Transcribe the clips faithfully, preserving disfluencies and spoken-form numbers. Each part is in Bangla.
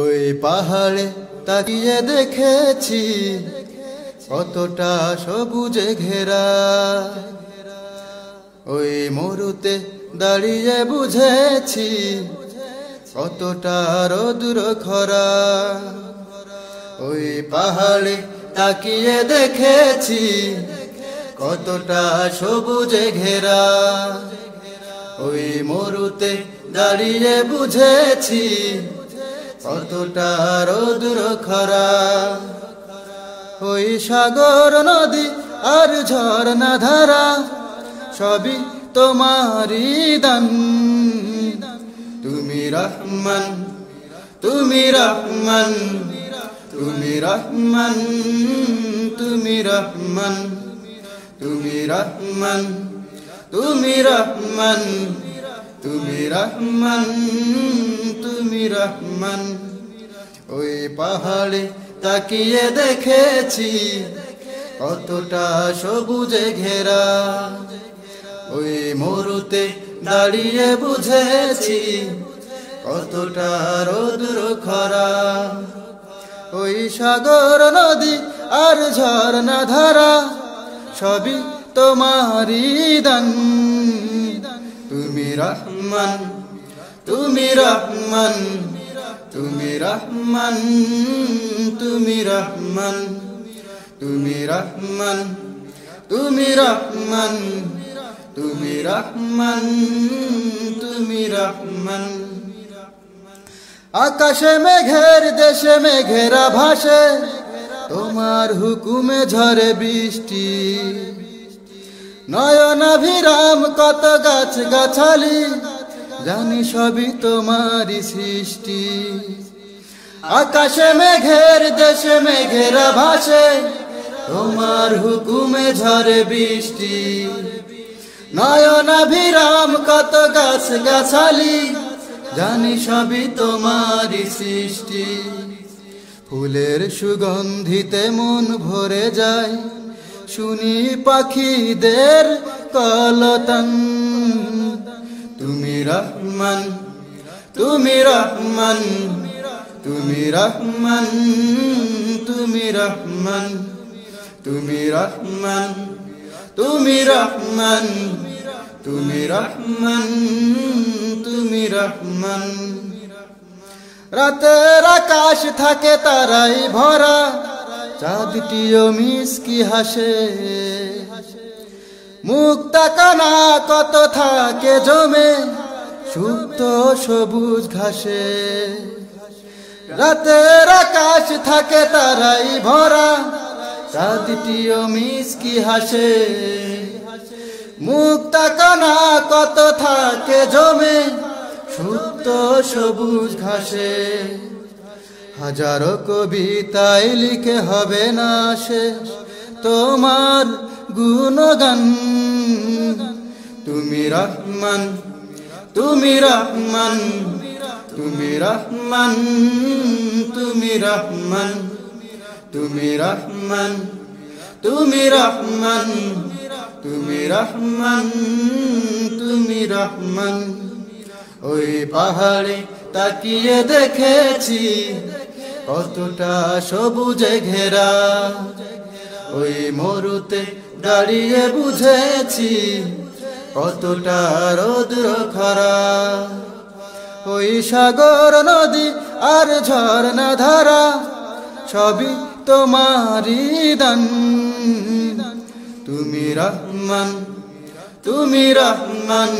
ওই পাহাড়ে তাকিয়ে দেখেছি কতটা সবুজে ঘেরা, ওই মরুতে দাঁড়িয়ে বুঝেছি কতটা রৌদ্র খরা। ওই পাহাড়ে তাকিয়ে দেখেছি কতটা সবুজে ঘেরা, ওই মরুতে দাঁড়িয়ে বুঝেছি কতটা রৌদ্র খরা। ওই সাগর নদী আর ঝর্ণা ধারা সবই তোমারি দান, তুমি রহমান তুমি রহমান তুমি রহমান তুমি রহমান তুমি রহমান তুমি রহমান তুমি রহমান তুমি রহমান। ওই পাহাড়ে তাকিয়ে দেখেছি কতটা সবুজে ঘেরা, ওই মরুতে দাঁড়িয়ে বুঝেছি কতটা রৌদ্র খরা। ওই সাগর নদী আর ঝর্ণা ধারা সবই তোমারি দান, তুমি রহমান তুমি রহমান তুমি রহমান তুমি রহমান তুমি রহমান তুমি রহমান তুমি রহমান তুমি রহমান। আকাশে মেঘের দেশে মেঘেরা ভাসে, তোমার হুকুমে ঝরে বৃষ্টি, নয়নাভিরাম কত গাছ গাছালি জানি সবই তোমারই সৃষ্টি। আকাশে মেঘের দেশে মেঘেরা ভাসে, তোমার হুকুমে ঝরে বৃষ্টি, নয়নাভিরাম কত গাছ গাছালি জানি সবই তোমারই সৃষ্টি। ফুলের সুগন্ধিতে মন ভরে যায়, শুনি পাখিদের কলতান, তুমি রহমান তুমি রহমান তুমি রহমান তুমি রহমান তুমি রহমান তুমি রহমান তুমি রহমান তুমি রহমান। রাতের আকাশ থাকে তারাই ভরা, চাঁদটিও মিষ্টি হাসে, মুক্তা কানা কত থাকে জমে সুপ্ত সবুজ ঘাসে। রাতের আকাশ থাকে তারাই ভরা, চাঁদটিও মিষ্টি হাসে, মুক্তা কানা কত থাকে জমে সুপ্ত সবুজ ঘাসে। হাজারো কবিতায় লিখে হবে না শেষ তোমার গুণগান, তুমি রহমান তুমি রহমান তুমি রহমান তুমি রহমান তুমি রহমান তুমি রহমান তুমি রহমান তুমি রহমান। ওই পাহাড়ে তাকিয়ে দেখেছি কতটা সবুজে ঘেরা, ওই মরুতে দাঁড়িয়ে বুঝেছি কতটা রৌদ্র খরা। ওই সাগর নদী আর ঝর্ণা ধারা সবই তোমারি দান, তুমি রহমান তুমি রহমান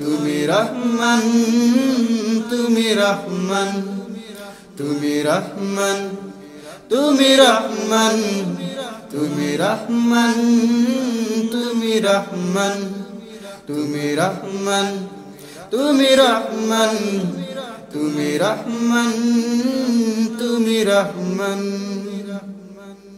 তুমি রহমান তুমি রহমান তুমি রহমান তুমি রহমান তুমি রহমান তুমি রহমান তুমি রহমান তুমি রহমান তুমি রহমান তুমি রহমান।